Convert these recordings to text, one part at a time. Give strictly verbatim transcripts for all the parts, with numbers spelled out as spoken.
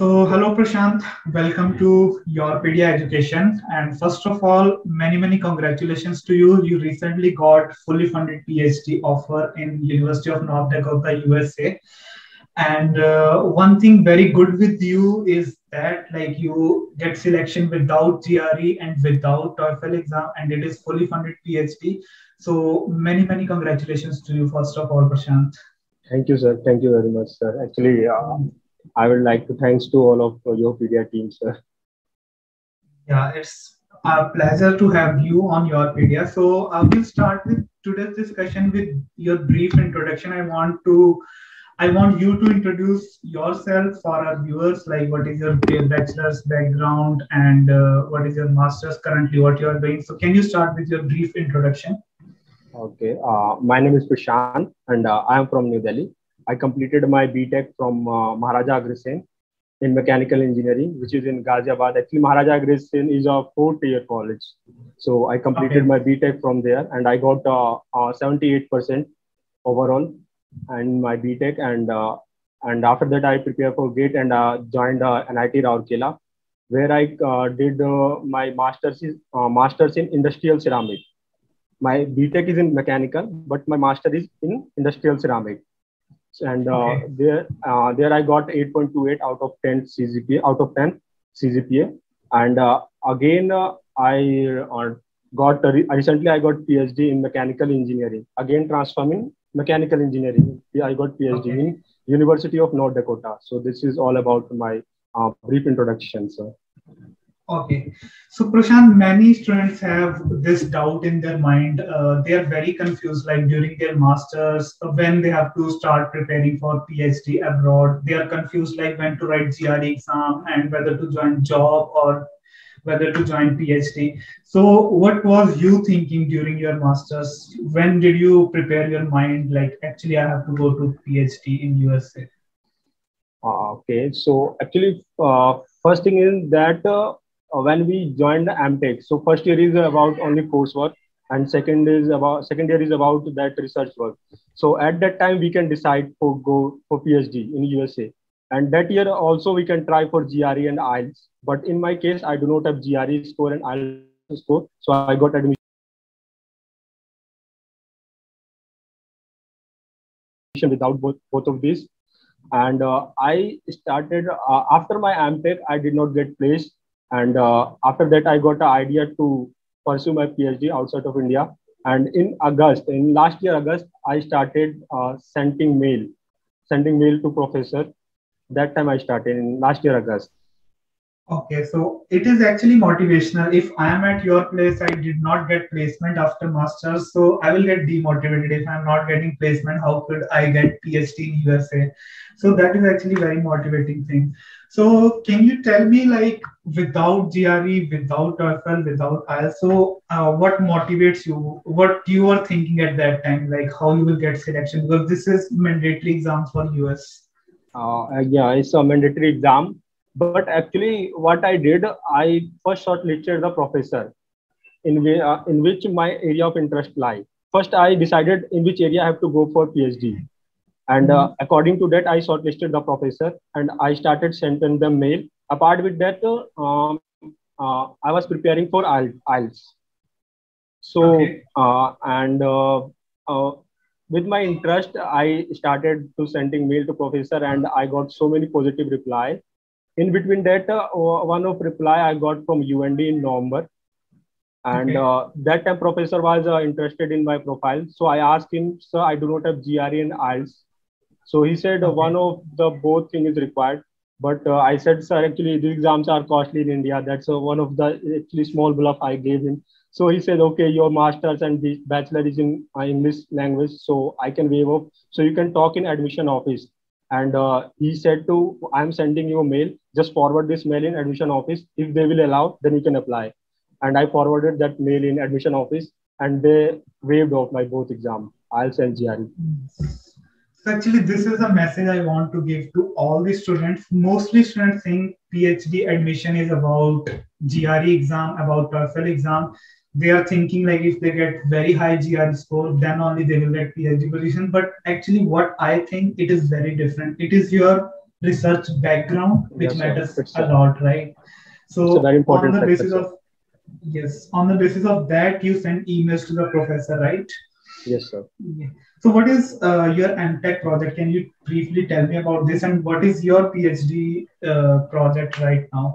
So hello Prashant, welcome to YourPedia Education, and first of all, many many congratulations to you. You recently got fully funded PhD offer in University of North Dakota, U S A. And uh, one thing very good with you is that like you get selection without G R E and without TOEFL exam, and it is fully funded PhD. So many many congratulations to you first of all, Prashant. Thank you sir, thank you very much sir. Actually. Um... I would like to thanks to all of uh, YourPedia team, sir. Yeah, it's a pleasure to have you on YourPedia. So I will start with today's discussion with your brief introduction. I want to, I want you to introduce yourself for our viewers. Like, what is your bachelor's background and uh, what is your master's currently? What you are doing? So can you start with your brief introduction? Okay. Uh, my name is Prashant, and uh, I am from New Delhi. I completed my B Tech from uh, Maharaja Agrasen in mechanical engineering, which is in Ghaziabad. Actually, Maharaja Agrasen is a fourth-year college. So I completed okay. my B Tech from there, and I got uh, uh, seventy-eight percent overall and my B Tech. And uh, and after that, I prepared for GATE and uh, joined uh, N I T Rourkela, where I uh, did uh, my master's, uh, master's in industrial ceramic. My B Tech is in mechanical, but my master is in industrial ceramic. And uh, okay. there, uh, there I got eight point two eight out of ten C G P A. Out of ten C G P A, and uh, again uh, I uh, got uh, recently I got PhD in mechanical engineering. Again, transforming mechanical engineering. I got PhD okay. in University of North Dakota. So this is all about my uh, brief introduction, sir. Okay, so Prashant, many students have this doubt in their mind. Uh, they are very confused, like during their masters, when they have to start preparing for PhD abroad. They are confused, like when to write G R E exam and whether to join job or whether to join PhD. So what was you thinking during your masters? When did you prepare your mind, like actually I have to go to PhD in U S A? Uh, okay, so actually uh, first thing is that uh, Uh, when we joined M Tech, so first year is about only coursework, and second is about second year is about that research work. So at that time we can decide for go for PhD in U S A, and that year also we can try for G R E and I E L T S. But in my case, I do not have G R E score and I E L T S score, so I got admission without both both of these. And uh, I started uh, after my M Tech, I did not get placed. And uh, after that, I got an idea to pursue my PhD outside of India. And in August, in last year, August, I started uh, sending mail, sending mail to professor. That time I started in last year, August. Okay, so it is actually motivational. If I am at your place, I did not get placement after master's, so I will get demotivated. If I am not getting placement, how could I get PhD in U S A? So that is actually very motivating thing. So can you tell me, like without G R E, without TOEFL, without I E L T S, so uh, what motivates you? What you were thinking at that time, like how you will get selection? Because this is mandatory exams for U S. Uh, yeah, it's a mandatory exam. But actually, what I did, I first shortlisted the professor in, way, uh, in which my area of interest lie. First, I decided in which area I have to go for PhD. And uh, according to that, I shortlisted the professor and I started sending them mail. Apart with that, uh, uh, I was preparing for I E L T S. So, okay. uh, and uh, uh, with my interest, I started to sending mail to professor, and I got so many positive replies. In between that, uh, one of reply I got from U N D in November, and okay. uh, that time professor was uh, interested in my profile. So I asked him, sir, I do not have G R E and I E L T S. So he said okay. one of the both thing is required. But uh, I said, sir, actually these exams are costly in India. That's uh, one of the actually small bluff I gave him. So he said, okay, your master's and this bachelor is in uh, English language, so I can waive off. So you can talk in admission office. And uh, he said to, I'm sending you a mail, just forward this mail in admission office. If they will allow, then you can apply. And I forwarded that mail in admission office, and they waived off my both exam, I E L T S and G R E. So actually, this is a message I want to give to all the students. Mostly students think PhD admission is about G R E exam, about TOEFL exam. They are thinking like if they get very high G R E score, then only they will get PhD position. But actually what I think, it is very different. It is your research background, which yes, matters sir, sure. a lot, right? So very important on the basis of, yes, on the basis of that, you send emails to the professor, right? Yes, sir. Yeah. So what is uh, your M Tech project? Can you briefly tell me about this, and what is your PhD uh, project right now?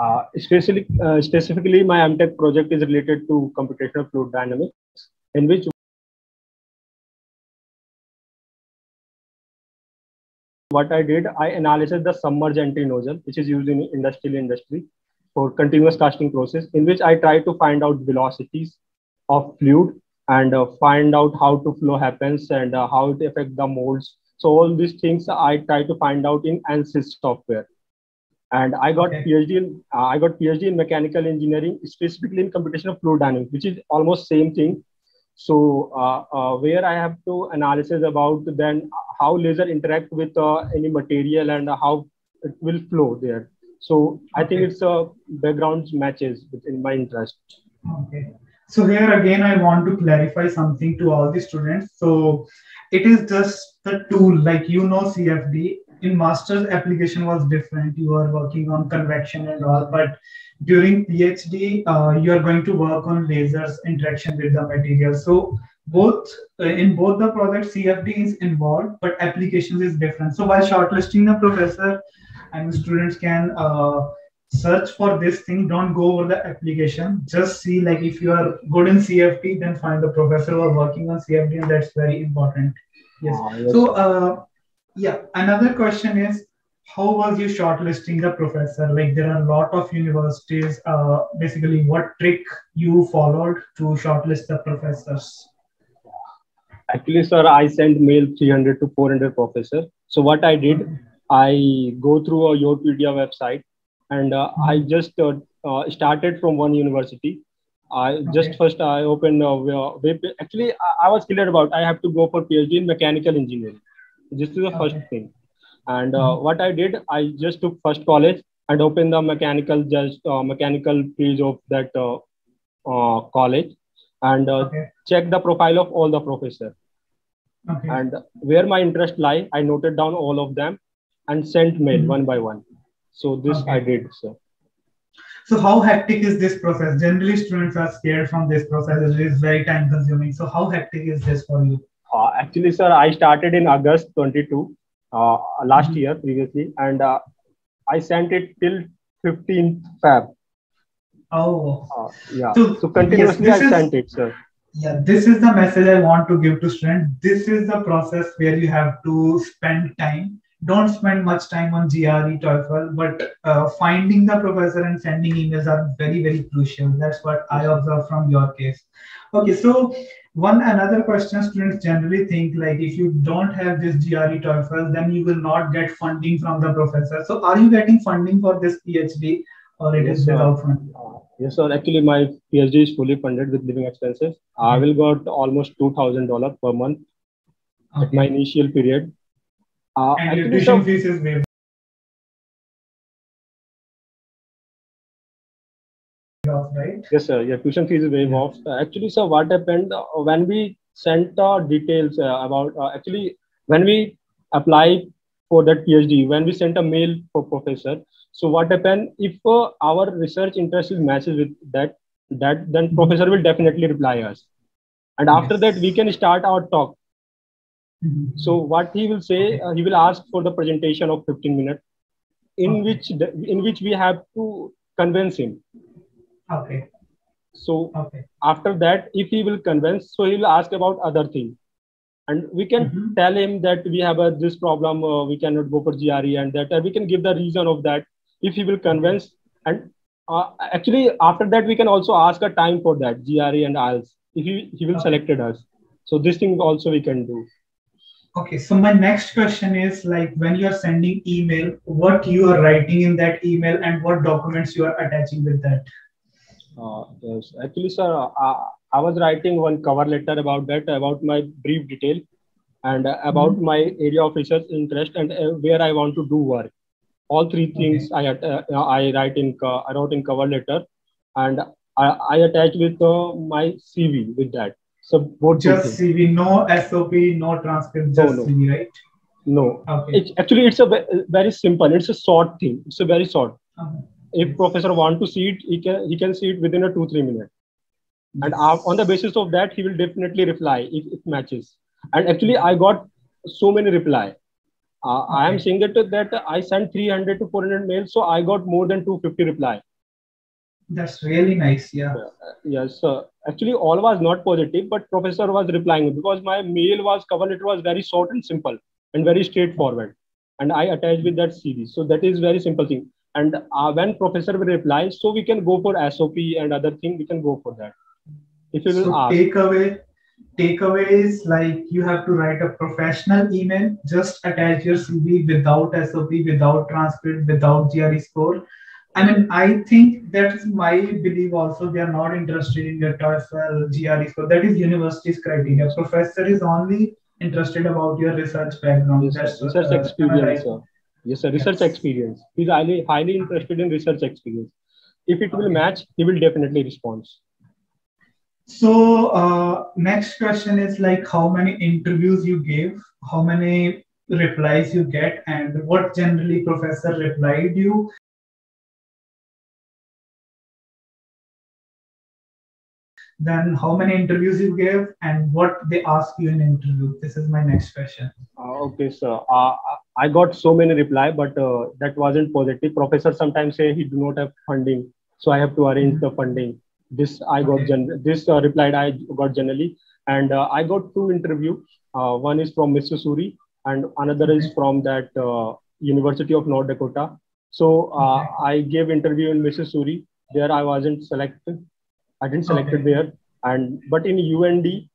Uh, especially, uh, specifically, my M Tech project is related to computational fluid dynamics, in which what I did, I analyzed the submerged entry nozzle, which is used in industrial industry for continuous casting process, in which I try to find out velocities of fluid and uh, find out how to flow happens and uh, how it affects the molds. So all these things I try to find out in ANSYS software. And I got okay. PhD in, uh, I got PhD in mechanical engineering, specifically in computational fluid dynamics, which is almost same thing. So uh, uh, where I have to analysis about then how laser interact with uh, any material and how it will flow there. So I okay. think it's a uh, background matches within my interest. Okay. So here again, I want to clarify something to all the students. So it is just the tool, like, you know, C F D in master's application was different. You are working on convection and all, but during PhD, uh, you are going to work on lasers interaction with the material. So both uh, in both the projects, C F D is involved, but applications is different. So while shortlisting the professor and the students can, uh, search for this thing. Don't go over the application. Just see, like, if you are good in C F D, then find the professor who are working on C F D, and that's very important. Yes. Ah, yes. So, uh, yeah. Another question is, how was you shortlisting the professor? Like, there are a lot of universities. Uh, basically, what trick you followed to shortlist the professors? Actually, sir, I sent mail three hundred to four hundred professors. So what I did, I go through a YourPedia website. And uh, I just uh, uh, started from one university. I okay. just first I opened a uh, web. Actually, I, I was clear about I have to go for PhD in mechanical engineering. This is the okay. first thing. And uh, mm-hmm. what I did, I just took first college and opened the mechanical just uh, mechanical page of that uh, uh, college and uh, okay. checked the profile of all the professors. Okay. And where my interest lie, I noted down all of them and sent mail mm-hmm. one by one. So this okay. I did, sir. So how hectic is this process? Generally, students are scared from this process. It is very time consuming. So how hectic is this for you? Uh, actually, sir, I started in August twenty-two uh, last mm-hmm. year previously, and uh, I sent it till fifteenth February. Oh. Uh, yeah. So, so continuously yes, I is, sent it, sir. Yeah, this is the message I want to give to students. This is the process where you have to spend time. Don't spend much time on G R E, TOEFL, but uh, finding the professor and sending emails are very, very crucial. That's what I observe from your case. Okay, so one another question students generally think, like, if you don't have this G R E, TOEFL, then you will not get funding from the professor. So are you getting funding for this PhD, or it yes, is without funding? Yes, sir. Actually, my PhD is fully funded with living expenses. Okay. I will got almost two thousand dollars per month okay. at my initial period. Uh, and your tuition fees is waived off, right? Yes, sir. Your tuition fees is waived yeah. off. Uh, actually, sir, what happened uh, when we sent the uh, details uh, about uh, actually when we apply for that PhD, when we sent a mail for professor. So what happened if uh, our research interest is matches with that that then mm-hmm. professor will definitely reply us, and yes. after that we can start our talk. Mm-hmm. So what he will say, okay. uh, he will ask for the presentation of fifteen minutes in okay. which the, in which we have to convince him. Okay. So okay. after that, if he will convince, so he will ask about other things. And we can mm-hmm. tell him that we have a, this problem, uh, we cannot go for G R E and that. Uh, we can give the reason of that if he will convince. And uh, actually, after that, we can also ask a time for that, G R E and I E L T S, if he, he will okay. selected us. So this thing also we can do. Okay, so my next question is, like, when you are sending email, what you are writing in that email and what documents you are attaching with that? Uh, yes. Actually, sir, uh, I was writing one cover letter about that, about my brief detail and uh, about mm-hmm. my area of research interest and uh, where I want to do work. All three things okay. I uh, I write in uh, I wrote in cover letter, and I, I attach with uh, my C V with that. So both just C V, no S O P, no transcript, just no, no. C V, right? No, okay. It's, actually it's a very simple, it's a short thing. It's a very short. Okay. If professor want to see it, he can, he can see it within a two, three minutes. And on the basis of that, he will definitely reply if it matches. And actually I got so many reply. Uh, okay. I am saying that, that I sent three hundred to four hundred mails. So I got more than two hundred fifty reply. That's really nice. Yeah. Uh, yes. Uh, actually all was not positive, but professor was replying because my mail was covered. It was very short and simple and very straightforward. And I attached with that C V. So that is very simple thing. And uh, when professor will reply, so we can go for S O P and other thing. We can go for that. If you will ask. Takeaway, takeaway is like you have to write a professional email, just attach your C V without S O P, without transcript, without G R E score. I mean, I think that's my belief also. They are not interested in your TOEFL, G R E score. That is university's criteria. Professor is only interested about your research background. Yes, that's research uh, experience. Sir. Yes, sir. Research yes. experience. He's highly, highly interested in research experience. If it okay. will match, he will definitely respond. So uh, next question is like how many interviews you gave, how many replies you get, and what generally professor replied you. Then how many interviews you gave and what they ask you in interview. This is my next question. Uh, okay, sir. Uh, I got so many reply, but uh, that wasn't positive. Professor sometimes say he do not have funding, so I have to arrange the funding. This I got okay. gen this uh, replied I got generally, and uh, I got two interviews. Uh, one is from Mississippi, and another okay. is from that uh, University of North Dakota. So uh, okay. I gave interview in Mississippi. There I wasn't selected. I didn't selected okay. there, and but in U N D,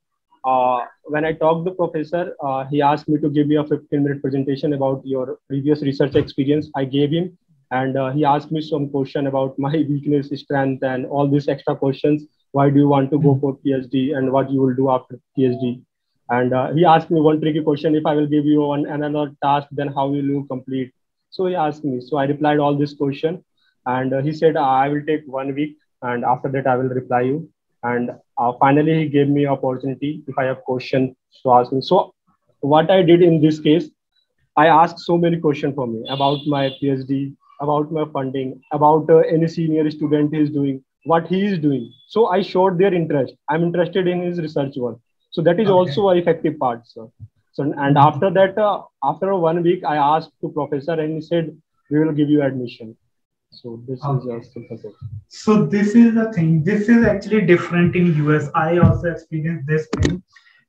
uh, when I talked to the professor, uh, he asked me to give me a fifteen minute presentation about your previous research experience. I gave him. And uh, he asked me some question about my weakness, strength, and all these extra questions. Why do you want to go for PhD and what you will do after PhD? And uh, he asked me one tricky question. If I will give you one another task, then how will you complete? So he asked me. So I replied all this question. And uh, he said, I will take one week. And after that, I will reply you. And uh, finally, he gave me opportunity if I have question to ask me. So what I did in this case, I asked so many questions for me about my PhD, about my funding, about uh, any senior student is doing, what he is doing. So I showed their interest. I'm interested in his research work. So that is okay. also an effective part, sir. So, and after that, uh, after one week, I asked to professor and he said, we will give you admission. So this okay. is just So this is the thing. This is actually different in U S. I also experienced this thing.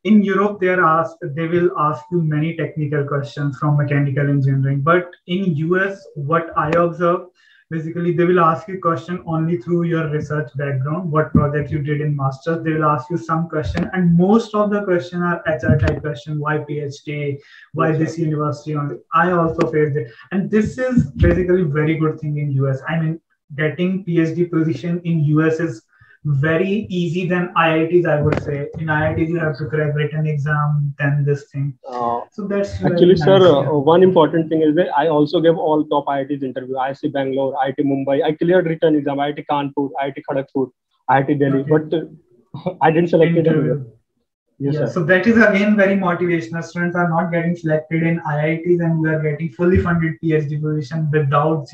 In Europe, they are asked, they will ask you many technical questions from mechanical engineering. But in U S, what I observe, basically, they will ask you question only through your research background, what project you did in master's. They will ask you some question, and most of the question are H R type question. Why PhD? Why this university? I also faced it, and this is basically very good thing in U S. I mean, getting PhD position in U S is very easy than I I Ts, I would say. In I I Ts, you have to crack written exam, then this thing. Uh, so that's actually, nice, sir. Yeah. Uh, one important thing is that I also gave all top I I Ts interview. I I T Bangalore, I I T Mumbai. I cleared written exam. I I T Kanpur, I I T Kharagpur, I I T Delhi. Okay. But uh, I didn't select it. Yes, yeah, so that is again very motivational. Students are not getting selected in I I Ts, and we are getting fully funded PhD position without.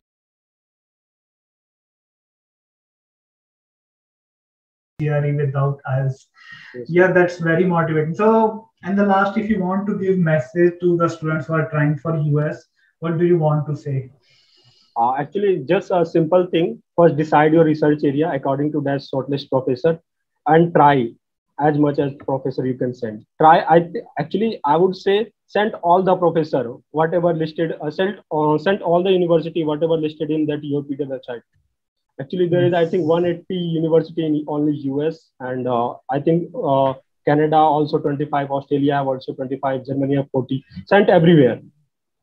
G R E without I E L T S. Yes. Yeah, that's very motivating. So, and the last, if you want to give message to the students who are trying for U S, what do you want to say? Uh, actually, just a simple thing. First, decide your research area according to that shortlist professor and try as much as professor you can send. Try. I actually, I would say send all the professor, whatever listed, uh, send, uh, send all the university, whatever listed in that YourPedia website. Actually, there is, I think, one hundred eighty university in only U S. And uh, I think uh, Canada also twenty-five, Australia have also twenty-five, Germany have forty, sent everywhere.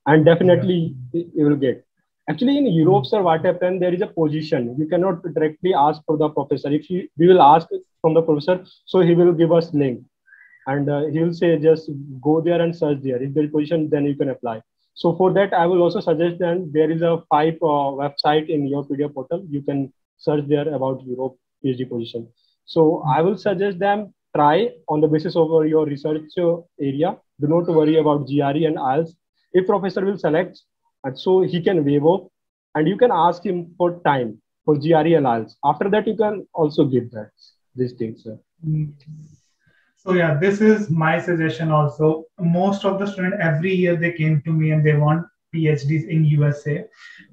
And definitely yeah. you will get. Actually, in Europe, sir, what happened, there is a position. You cannot directly ask for the professor. If you, we will ask from the professor, so he will give us link. And uh, he will say, just go there and search there. If there is position, then you can apply. So for that, I will also suggest that there is a five uh, website in YourPedia portal. You can search there about Europe PhD position. So I will suggest them try on the basis of your research area. Do not worry about G R E and I E L T S. a professor will select, and so he can waive off, and you can ask him for time for G R E and I E L T S. After that, you can also give that these things, sir. So yeah, this is my suggestion also. Most of the students every year they came to me and they want PhDs in U S A.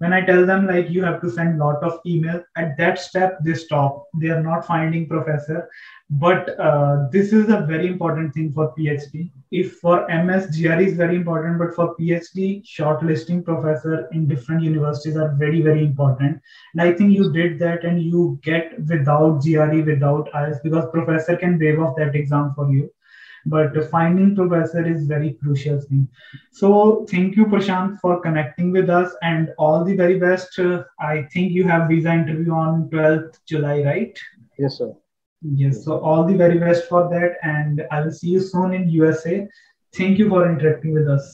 When I tell them like you have to send a lot of email, at that step they stop. They are not finding professor. But uh, this is a very important thing for PhD. If for M S, G R E is very important, but for PhD, shortlisting professor in different universities are very, very important. And I think you did that and you get without G R E, without I E L T S, because professor can waive off that exam for you. But finding professor is very crucial thing. So thank you, Prashant, for connecting with us, and all the very best. Uh, I think you have visa interview on twelfth July, right? Yes, sir. Yes, so all the very best for that, and I will see you soon in U S A. Thank you for interacting with us.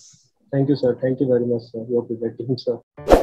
Thank you, sir. Thank you very much, sir. You're protecting, sir.